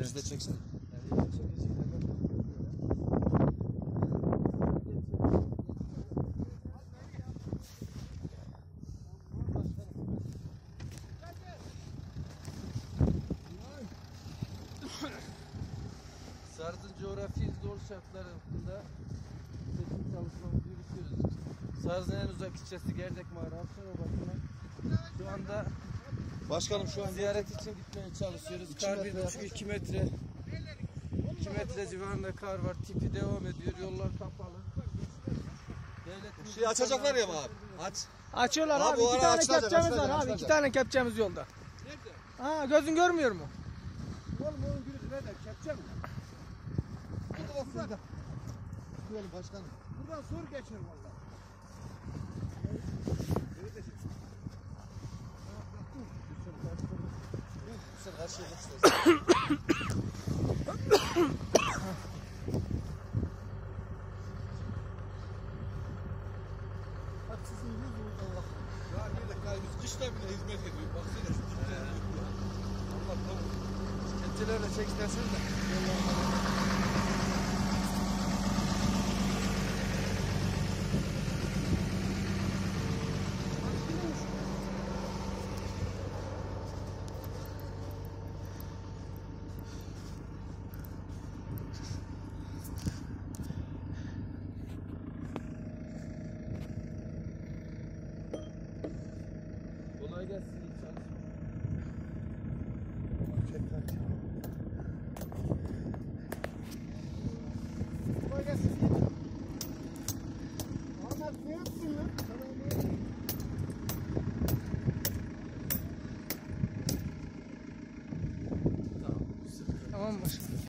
Biz de çeksene. Sarız'ın coğrafi zor şartlar altında seçim çalışmamızı yürütüyoruz. Sarız'ın en uzak ilçesi Gerdekmağara Afşanobası'na şu anda başkanım şu an ziyaret için gitmeye çalışıyoruz. Kar 1,5-2 metre. 2 metre civarında kar var. Tipi devam ediyor. Yollar kapalı. Devlet şeyi açacaklar ya abi. Açıyorlar abi. 2 tane kepçemiz var abi. 2 tane kepçemiz yolda. Nerede? Ha, gözün görmüyor mu? Oğlum onun gürültü nerede? Kepçe mi? Burada. Oğlum başkanım. Buradan zor geçer vallahi. Bak sizin yüzünüz Allah'ım. Ya bir dakika biz kışta bile hizmet ediyor. Baksana şu tiplerine yürüyor. Allah'ım. Kepçelerle çek istersen de. Kolay gelsin. Kolay gelsin. Ahmet ne yapsın ya? Tamam başkanım.